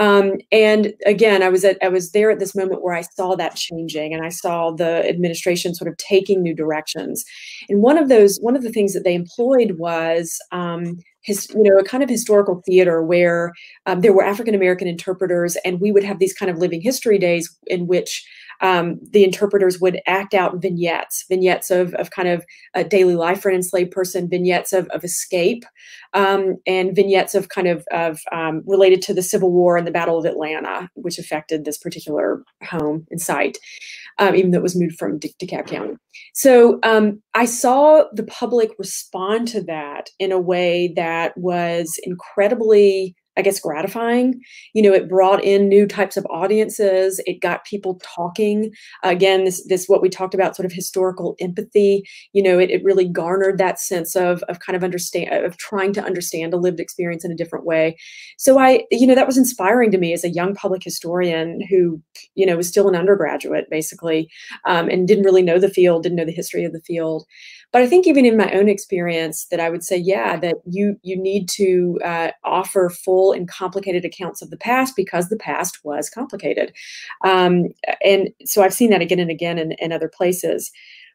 Um, and again, I was at, I was there at this moment where I saw that changing, and I saw the administration sort of taking new directions. And one of those, one of the things that they employed was um, his, you know, a kind of historical theater where um, there were African-American interpreters, and we would have these kind of living history days in which Um, the interpreters would act out vignettes, vignettes of, of kind of a daily life for an enslaved person, vignettes of, of escape, um, and vignettes of kind of, of um, related to the Civil War and the Battle of Atlanta, which affected this particular home and site, um, even though it was moved from De DeKalb County. So um, I saw the public respond to that in a way that was incredibly, I guess, gratifying. You know, it brought in new types of audiences. It got people talking. Again, this, this, what we talked about, sort of historical empathy, you know, it, it really garnered that sense of, of kind of understand, of trying to understand a lived experience in a different way. So I, you know, that was inspiring to me as a young public historian who, you know, was still an undergraduate basically, um, and didn't really know the field, didn't know the history of the field. But I think even in my own experience that I would say, yeah, that you, you need to uh, offer full and complicated accounts of the past because the past was complicated. Um, and so I've seen that again and again in, in other places.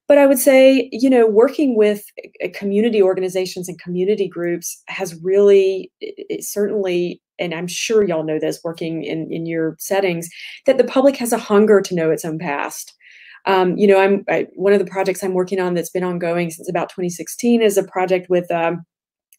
But I would say, you know, working with community organizations and community groups has really, it certainly, and I'm sure y'all know this working in, in your settings, that the public has a hunger to know its own past. Um, you know, I'm I, one of the projects I'm working on that's been ongoing since about twenty sixteen is a project with um,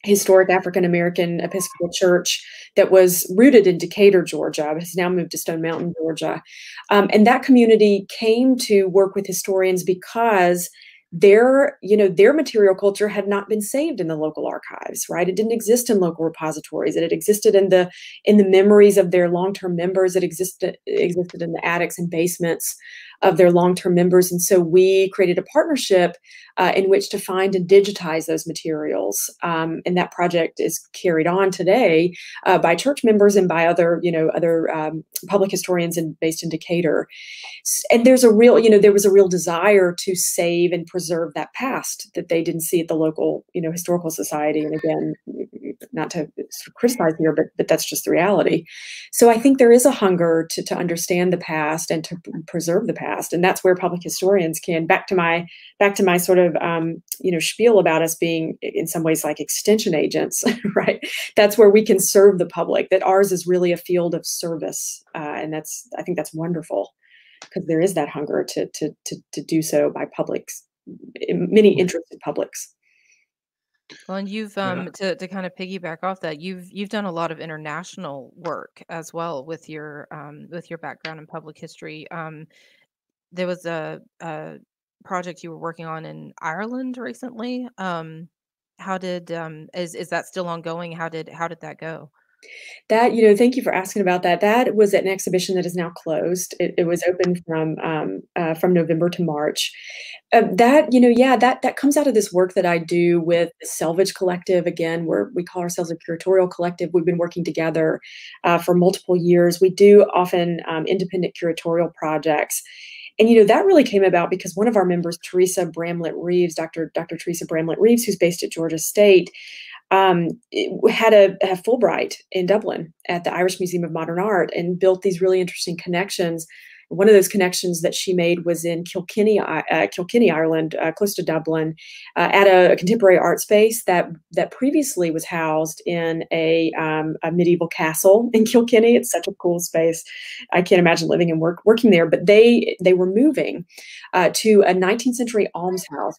historic African-American Episcopal Church that was rooted in Decatur, Georgia, has now moved to Stone Mountain, Georgia. Um, and that community came to work with historians because their, you know, their material culture had not been saved in the local archives, right? It didn't exist in local repositories. It had existed in the, in the memories of their long-term members. It existed, existed in the attics and basements of their long-term members. And so we created a partnership uh, in which to find and digitize those materials. Um, and that project is carried on today uh, by church members and by other, you know, other um, public historians and based in Decatur. And there's a real, you know, there was a real desire to save and preserve that past that they didn't see at the local, you know, historical society. And again, not to criticize here, but, but that's just the reality. So I think there is a hunger to, to understand the past and to preserve the past. And that's where public historians can, back to my, back to my sort of, um, you know, spiel about us being in some ways like extension agents, right? That's where we can serve the public, that ours is really a field of service. Uh, and that's, I think that's wonderful because there is that hunger to, to, to, to do so by publics, many interested publics. Well, and you've um, yeah. to, to kind of piggyback off that, you've you've done a lot of international work as well with your um, with your background in public history. Um, there was a, a project you were working on in Ireland recently. Um, how did um, is is that still ongoing? How did how did that go? That, you know, thank you for asking about that. That was an exhibition that is now closed. It, it was open from um, uh, from November to March. Uh, that, you know, yeah, that that comes out of this work that I do with the Selvage Collective. Again, where we call ourselves a curatorial collective. We've been working together uh, for multiple years. We do often um, independent curatorial projects. And, you know, that really came about because one of our members, Teresa Bramlett-Reeves, Doctor Doctor Teresa Bramlett-Reeves, who's based at Georgia State, um, had a, a Fulbright in Dublin at the Irish Museum of Modern Art and built these really interesting connections. One of those connections that she made was in Kilkenny, uh, Kilkenny, Ireland, uh, close to Dublin, uh, at a, a contemporary art space that that previously was housed in a, um, a medieval castle in Kilkenny. It's such a cool space. I can't imagine living and work, working there. But they they were moving uh, to a nineteenth century almshouse,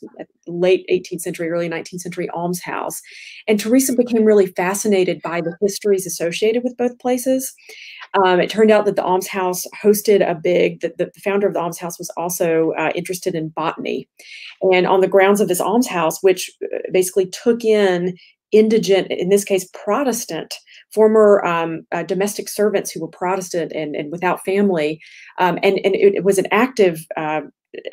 late eighteenth century, early nineteenth century almshouse. And Teresa became really fascinated by the histories associated with both places. Um, it turned out that the almshouse hosted a big that the founder of the almshouse was also uh, interested in botany. And on the grounds of this almshouse, which basically took in indigent, in this case, Protestant, former um, uh, domestic servants who were Protestant and, and without family. Um, and, and it, it was an active, uh,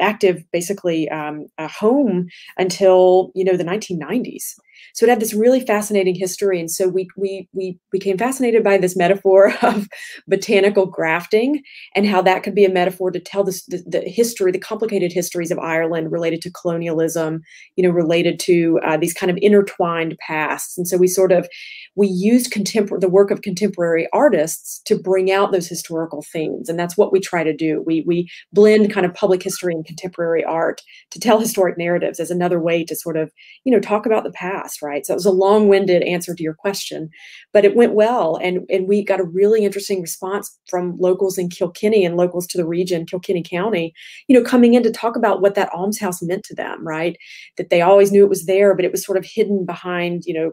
active basically um, a home until, you know, the nineteen nineties. So it had this really fascinating history. And so we, we, we became fascinated by this metaphor of botanical grafting and how that could be a metaphor to tell this, the, the history, the complicated histories of Ireland related to colonialism, you know, related to uh, these kind of intertwined pasts. And so we sort of, we used contemporary, the work of contemporary artists to bring out those historical themes. And that's what we try to do. We, we blend kind of public history and contemporary art to tell historic narratives as another way to sort of, you know, talk about the past. Right. So it was a long-winded answer to your question, but it went well. And, and we got a really interesting response from locals in Kilkenny and locals to the region, Kilkenny County, you know, coming in to talk about what that almshouse meant to them, right? That they always knew it was there, but it was sort of hidden behind, you know,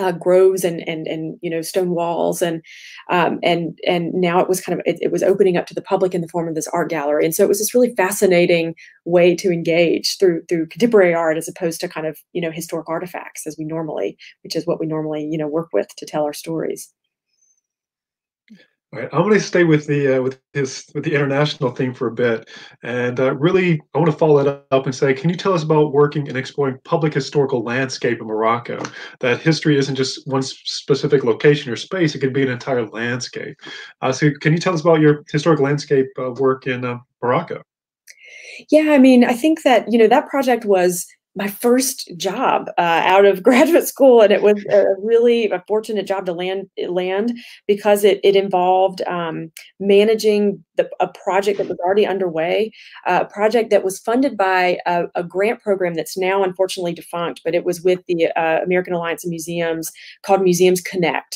Uh, groves and and and you know stone walls and um, and and now it was kind of it, it was opening up to the public in the form of this art gallery. And so it was this really fascinating way to engage through through contemporary art as opposed to kind of you know historic artifacts as we normally, which is what we normally you know work with to tell our stories. All right, I'm going to stay with the uh, with this with the international theme for a bit, and uh, really I want to follow that up and say, can you tell us about working and exploring public historical landscape in Morocco? That history isn't just one specific location or space; it could be an entire landscape. Uh, so, can you tell us about your historic landscape uh, work in uh, Morocco? Yeah, I mean, I think that you know that project was my first job uh, out of graduate school, and it was a really a fortunate job to land land because it, it involved um, managing the, a project that was already underway, uh, a project that was funded by a, a grant program that's now unfortunately defunct, but it was with the uh, American Alliance of Museums called Museums Connect.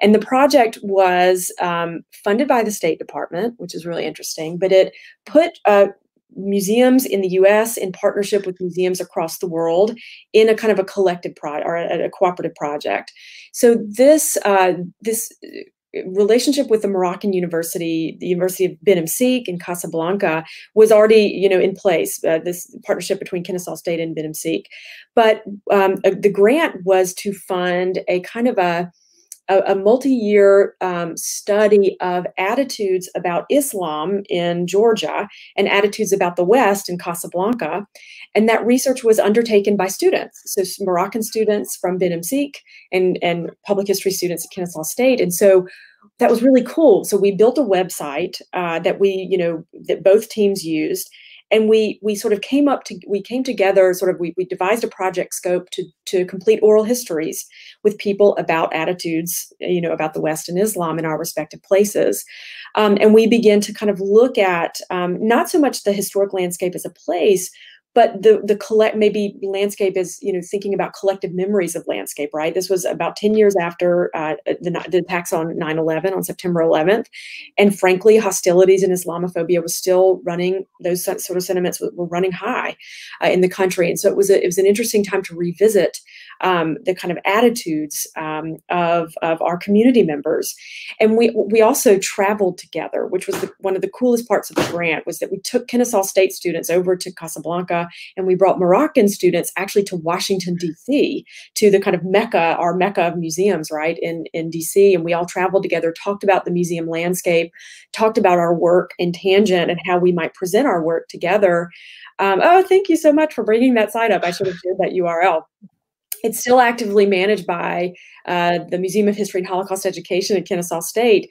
And the project was um, funded by the State Department, which is really interesting, but it put uh, museums in the U S in partnership with museums across the world in a kind of a collective pro or a, a cooperative project. So this uh, this relationship with the Moroccan university, the University of Beni Msik in Casablanca, was already you know in place. Uh, this partnership between Kennesaw State and Beni Msik, but um, the grant was to fund a kind of a a, a multi-year um, study of attitudes about Islam in Georgia and attitudes about the West in Casablanca. And that research was undertaken by students. So Moroccan students from Beni Msik and, and public history students at Kennesaw State. And so that was really cool. So we built a website uh, that we, you know, that both teams used. And we we sort of came up to we came together sort of we, we devised a project scope to to complete oral histories with people about attitudes, you know, about the West and Islam in our respective places, um, and we began to kind of look at um, not so much the historic landscape as a place, but the the collect maybe landscape is, you know, thinking about collective memories of landscape. Right, this was about ten years after uh, the the attacks on nine eleven, on September eleventh, and frankly, hostilities and Islamophobia was still running. Those sort of sentiments were running high uh, in the country, and so it was a, it was an interesting time to revisit um, the kind of attitudes um, of of our community members. And we we also traveled together, which was the, one of the coolest parts of the grant, was that we took Kennesaw State students over to Casablanca. And we brought Moroccan students actually to Washington, D C, to the kind of Mecca, our Mecca of museums, right, in, in D C. And we all traveled together, talked about the museum landscape, talked about our work in tangent and how we might present our work together. Um, oh, thank you so much for bringing that site up. I should have shared that U R L. It's still actively managed by uh, the Museum of History and Holocaust Education at Kennesaw State.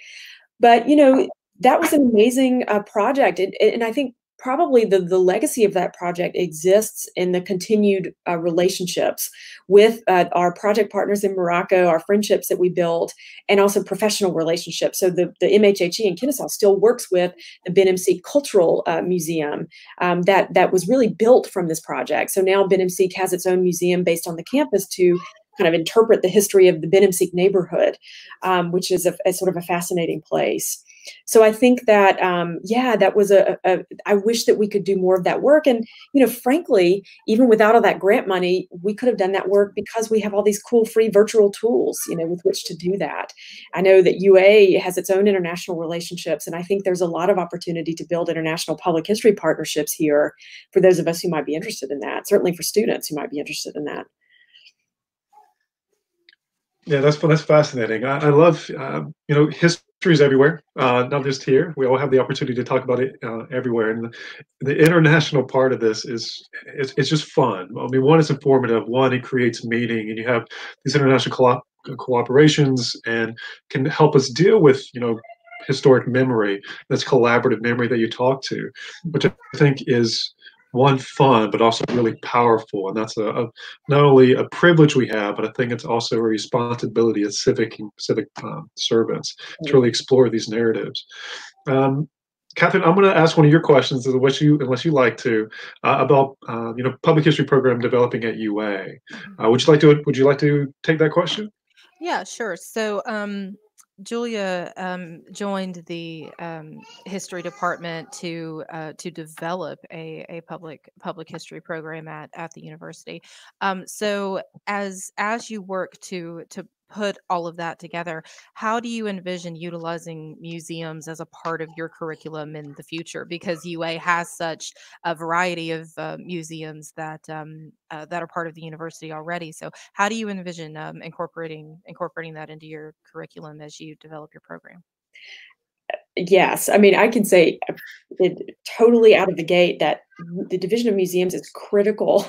But, you know, that was an amazing uh, project. And, and I think probably the, the legacy of that project exists in the continued uh, relationships with uh, our project partners in Morocco, our friendships that we built, and also professional relationships. So the, the M H H E in Kennesaw still works with the Beni Msik Cultural uh, Museum um, that, that was really built from this project. So now Beni Msik has its own museum based on the campus to kind of interpret the history of the Beni Msik neighborhood, um, which is a, a sort of a fascinating place. So I think that, um, yeah, that was a, a, I wish that we could do more of that work. And, you know, frankly, even without all that grant money, we could have done that work because we have all these cool free virtual tools, you know, with which to do that. I know that U A has its own international relationships, and I think there's a lot of opportunity to build international public history partnerships here for those of us who might be interested in that, certainly for students who might be interested in that. Yeah, that's that's fascinating. I, I love, uh, you know, history is everywhere, uh, not just here. We all have the opportunity to talk about it uh, everywhere. And the, the international part of this is, it's, it's just fun. I mean, one, it's informative. One, it creates meaning. And you have these international co cooperations and can help us deal with, you know, historic memory, that's collaborative memory that you talk to, which I think is, one, fun, but also really powerful. And that's a, a not only a privilege we have, but I think it's also a responsibility as civic civic um, servants to really explore these narratives. Um, Catherine, I'm going to ask one of your questions, unless you, unless you like to, uh, about uh, you know, public history program developing at U A. Uh, would you like to Would you like to take that question? Yeah, sure. So um, Julia um, joined the um, history department to uh, to develop a, a public public history program at at the university. Um, so as as you work to to put all of that together, how do you envision utilizing museums as a part of your curriculum in the future? Because U A has such a variety of uh, museums that um, uh, that are part of the university already. So how do you envision um, incorporating incorporating that into your curriculum as you develop your program? Yes, I mean, I can say it, totally out of the gate that the Division of Museums is critical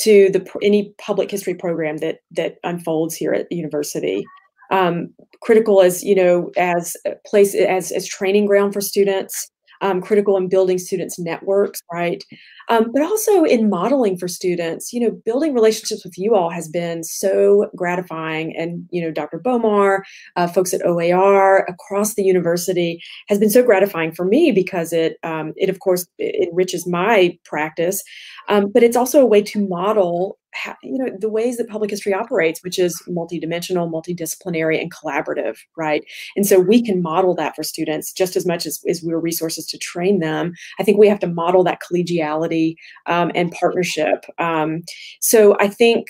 to the any public history program that that unfolds here at the university. Um, critical as you know, as place as as training ground for students. Um, critical in building students' networks, right? Um, but also in modeling for students, you know, building relationships with you all has been so gratifying. And, you know, Doctor Bomar, uh, folks at O A R, across the university has been so gratifying for me because it, um, it of course, it enriches my practice, um, but it's also a way to model how, you know, the ways that public history operates, which is multidimensional, multidisciplinary, and collaborative, right? And so we can model that for students just as much as, as we're resources to train them. I think we have to model that collegiality um, and partnership. Um, so I think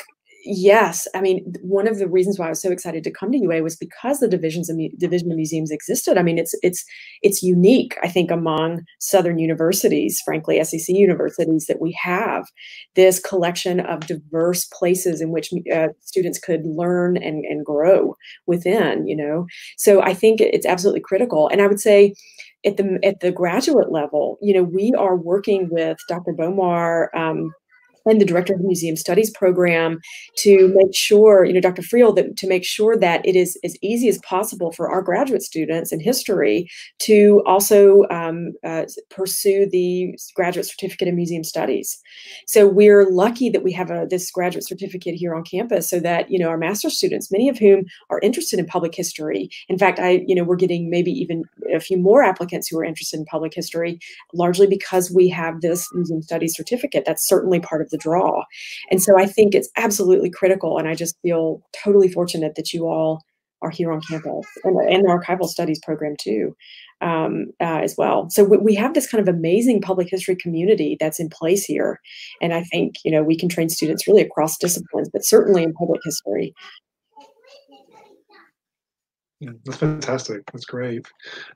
Yes. I mean, one of the reasons why I was so excited to come to U A was because the divisions of Division of Museums existed. I mean, it's it's it's unique, I think, among Southern universities, frankly, S E C universities, that we have this collection of diverse places in which uh, students could learn and, and grow within, you know. So I think it's absolutely critical. And I would say at the, at the graduate level, you know, we are working with Doctor Bomar, um, and the director of the Museum Studies program, to make sure, you know, Doctor Friel, that to make sure that it is as easy as possible for our graduate students in history to also um, uh, pursue the graduate certificate in museum studies. So we're lucky that we have a, this graduate certificate here on campus, so that, you know, our master's students, many of whom are interested in public history. In fact, I, you know, we're getting maybe even a few more applicants who are interested in public history, largely because we have this museum studies certificate. That's certainly part of the draw. And so I think it's absolutely critical. And I just feel totally fortunate that you all are here on campus, and, and the archival studies program too, um, uh, as well. So we, we have this kind of amazing public history community that's in place here. And I think, you know, we can train students really across disciplines, but certainly in public history. Yeah, that's fantastic. That's great.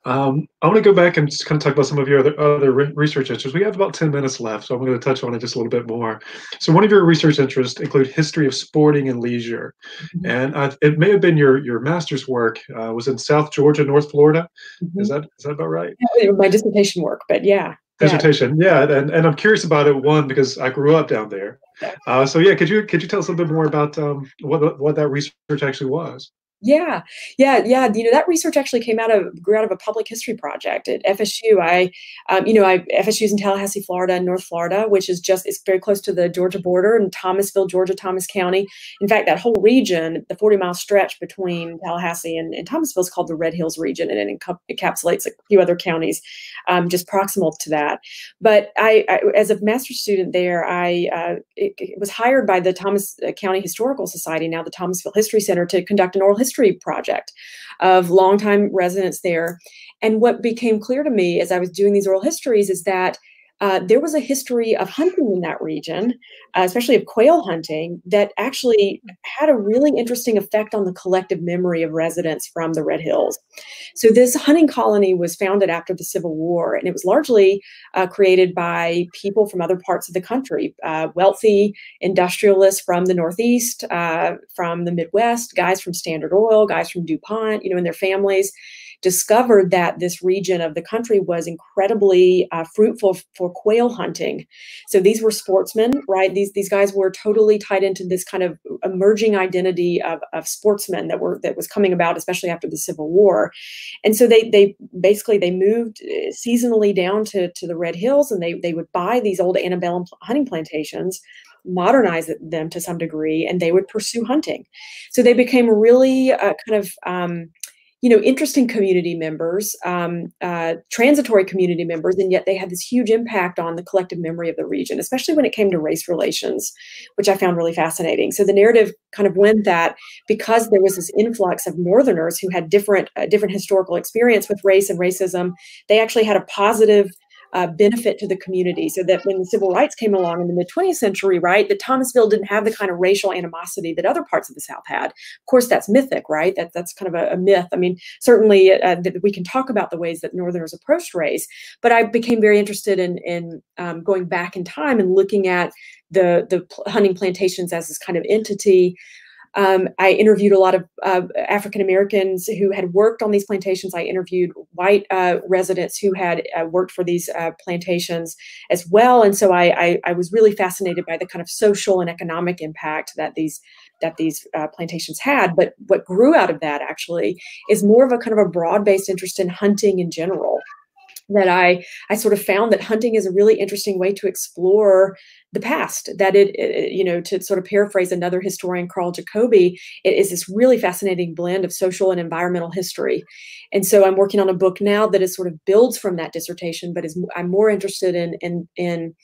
Um, I want to go back and just kind of talk about some of your other, other re research interests. We have about ten minutes left, so I'm going to touch on it just a little bit more. So one of your research interests include history of sporting and leisure. Mm-hmm. And I, it may have been your, your master's work uh, was in South Georgia, North Florida. Mm-hmm. Is that is that about right? Yeah, my dissertation work, but yeah. Dissertation, yeah. yeah. And, and I'm curious about it, one, because I grew up down there. Uh, so yeah, could you could you tell us a little bit more about um, what, what that research actually was? Yeah, yeah, yeah. You know, that research actually came out of grew out of a public history project at F S U. I, um, you know, I F S U's in Tallahassee, Florida, and North Florida, which is just it's very close to the Georgia border in Thomasville, Georgia, Thomas County. In fact, that whole region, the forty mile stretch between Tallahassee and, and Thomasville, is called the Red Hills region, and it encapsulates a few other counties um, just proximal to that. But I, I as a master's student there, I uh, it, it was hired by the Thomas County Historical Society, now the Thomasville History Center, to conduct an oral history history project of longtime residents there. And what became clear to me as I was doing these oral histories is that uh, there was a history of hunting in that region, uh, especially of quail hunting, that actually had a really interesting effect on the collective memory of residents from the Red Hills. So this hunting colony was founded after the Civil War, and it was largely uh, created by people from other parts of the country, uh, wealthy industrialists from the Northeast, uh, from the Midwest, guys from Standard Oil, guys from DuPont, you know, and their families discovered that this region of the country was incredibly uh, fruitful for quail hunting. So these were sportsmen, right? These these guys were totally tied into this kind of emerging identity of, of sportsmen that were that was coming about, especially after the Civil War. And so they they basically they moved seasonally down to to the Red Hills, and they they would buy these old antebellum hunting plantations, modernize them to some degree, and they would pursue hunting. So they became really uh, kind of um, you know, interesting community members, um, uh, transitory community members, and yet they had this huge impact on the collective memory of the region, especially when it came to race relations, which I found really fascinating. So the narrative kind of went that because there was this influx of Northerners who had different, uh, different historical experience with race and racism, they actually had a positive Uh, benefit to the community, so that when the civil rights came along in the mid twentieth century, right, that Thomasville didn't have the kind of racial animosity that other parts of the South had. Of course, that's mythic, right? That, that's kind of a, a myth. I mean, certainly uh, that we can talk about the ways that Northerners approached race, but I became very interested in, in um, going back in time and looking at the, the hunting plantations as this kind of entity. Um, I interviewed a lot of uh, African Americans who had worked on these plantations. I interviewed white uh, residents who had uh, worked for these uh, plantations as well. And so I, I, I was really fascinated by the kind of social and economic impact that these that these uh, plantations had. But what grew out of that actually is more of a kind of a broad-based interest in hunting in general. That I, I sort of found that hunting is a really interesting way to explore the past, that it, it, you know, to sort of paraphrase another historian, Carl Jacobi, it is this really fascinating blend of social and environmental history. And so I'm working on a book now that is sort of builds from that dissertation, but is, I'm more interested in, in, in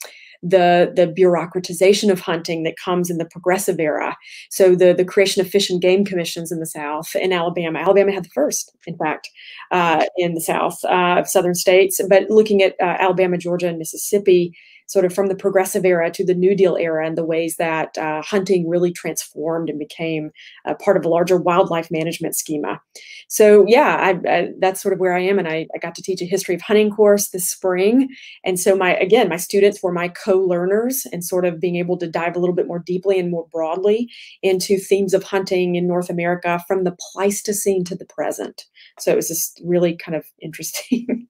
the, the bureaucratization of hunting that comes in the progressive era. So the, the creation of fish and game commissions in the South, in Alabama. Alabama had the first, in fact, uh, in the South uh, of Southern states, but looking at uh, Alabama, Georgia, and Mississippi, sort of from the Progressive era to the New Deal era and the ways that uh, hunting really transformed and became a part of a larger wildlife management schema. So yeah, I, I, that's sort of where I am. And I, I got to teach a history of hunting course this spring. And so my, again, my students were my co-learners and sort of being able to dive a little bit more deeply and more broadly into themes of hunting in North America from the Pleistocene to the present. So it was this really kind of interesting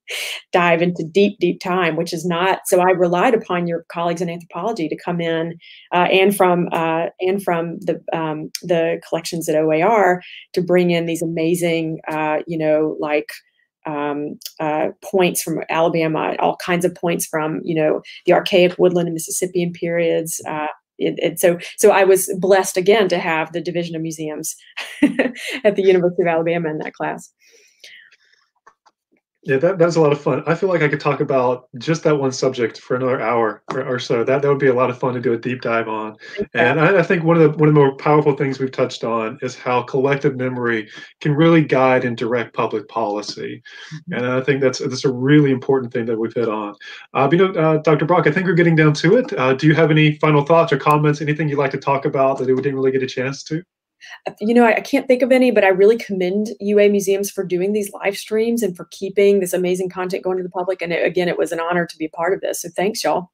dive into deep, deep time, which is not, so I relied upon your colleagues in anthropology to come in uh, and from uh, and from the, um, the collections at O A R to bring in these amazing, uh, you know, like um, uh, points from Alabama, all kinds of points from, you know, the archaic woodland and Mississippian periods, uh, It, it, so, so I was blessed again to have the Division of Museums at the University of Alabama in that class. Yeah, that, that was a lot of fun. I feel like I could talk about just that one subject for another hour or, or so. That that would be a lot of fun to do a deep dive on. Exactly. And I, I think one of the one of the more powerful things we've touched on is how collective memory can really guide and direct public policy. Mm-hmm. And I think that's that's a really important thing that we've hit on. Uh, you know, uh, Doctor Brock, I think we're getting down to it. Uh, do you have any final thoughts or comments? Anything you'd like to talk about that we didn't really get a chance to? You know, I can't think of any, but I really commend U A Museums for doing these live streams and for keeping this amazing content going to the public. And it, again, it was an honor to be a part of this. So thanks, y'all.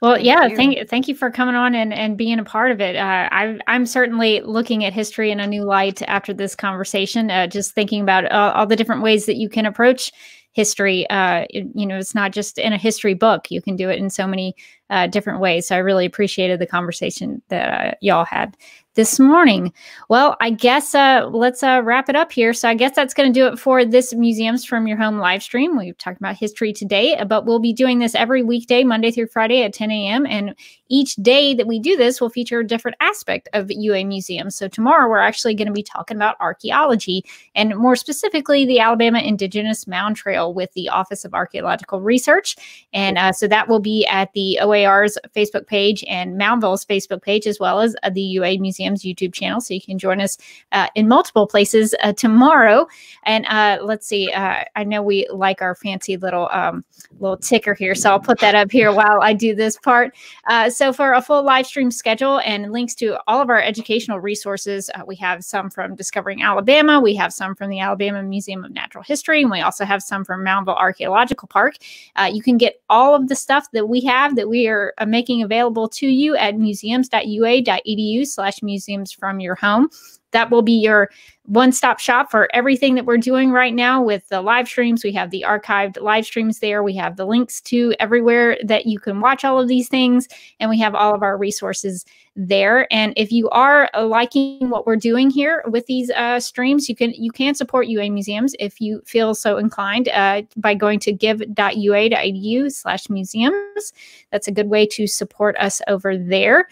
Well, yeah, thank, thank you for coming on and, and being a part of it. Uh, I've, I'm certainly looking at history in a new light after this conversation, uh, just thinking about uh, all the different ways that you can approach history. Uh, it, you know, it's not just in a history book. You can do it in so many uh, different ways. So I really appreciated the conversation that uh, y'all had this morning. Well, I guess uh, let's uh, wrap it up here. So I guess that's going to do it for this Museums from Your Home live stream. We've talked about history today, but we'll be doing this every weekday, Monday through Friday at ten A M And each day that we do this will feature a different aspect of U A Museums. So tomorrow we're actually going to be talking about archaeology and more specifically the Alabama Indigenous Mound Trail with the Office of Archaeological Research. And uh, so that will be at the O A R's Facebook page and Moundville's Facebook page, as well as the U A Museums YouTube channel. So you can join us uh, in multiple places uh, tomorrow. And uh, let's see, uh, I know we like our fancy little um, little ticker here. So I'll put that up here while I do this part. Uh, so for a full live stream schedule and links to all of our educational resources, uh, we have some from Discovering Alabama. We have some from the Alabama Museum of Natural History. And we also have some from Moundville Archaeological Park. Uh, you can get all of the stuff that we have that we are uh, making available to you at museums dot U A dot E D U slash museums. Museums from Your Home. That will be your one-stop shop for everything that we're doing right now with the live streams. We have the archived live streams there. We have the links to everywhere that you can watch all of these things. And we have all of our resources there. And if you are liking what we're doing here with these uh, streams, you can you can support U A Museums if you feel so inclined uh, by going to give dot U A dot E D U slash museums. That's a good way to support us over there.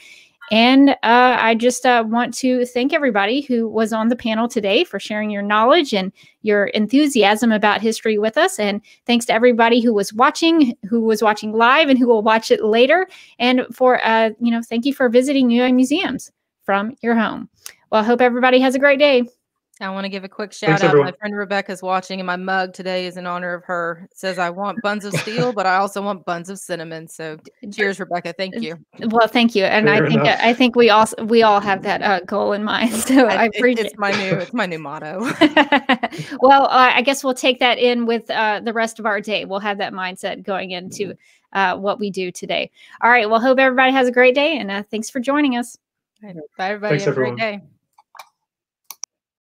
And uh, I just uh, want to thank everybody who was on the panel today for sharing your knowledge and your enthusiasm about history with us. And thanks to everybody who was watching, who was watching live and who will watch it later. And for, uh, you know, thank you for visiting U A Museums from Your Home. Well, I hope everybody has a great day. I want to give a quick shout Thanks, out. Everyone. My friend Rebecca is watching and my mug today is in honor of her. It says I want buns of steel, but I also want buns of cinnamon. So cheers, Rebecca. Thank you. Well, thank you. And Fair I think enough. I think we all we all have that uh, goal in mind. So I, I appreciate it. It's my new it's my new motto. Well, uh, I guess we'll take that in with uh, the rest of our day. We'll have that mindset going into uh, what we do today. All right. Well, hope everybody has a great day and uh, thanks for joining us. Bye everybody. Thanks, have everyone. A great day.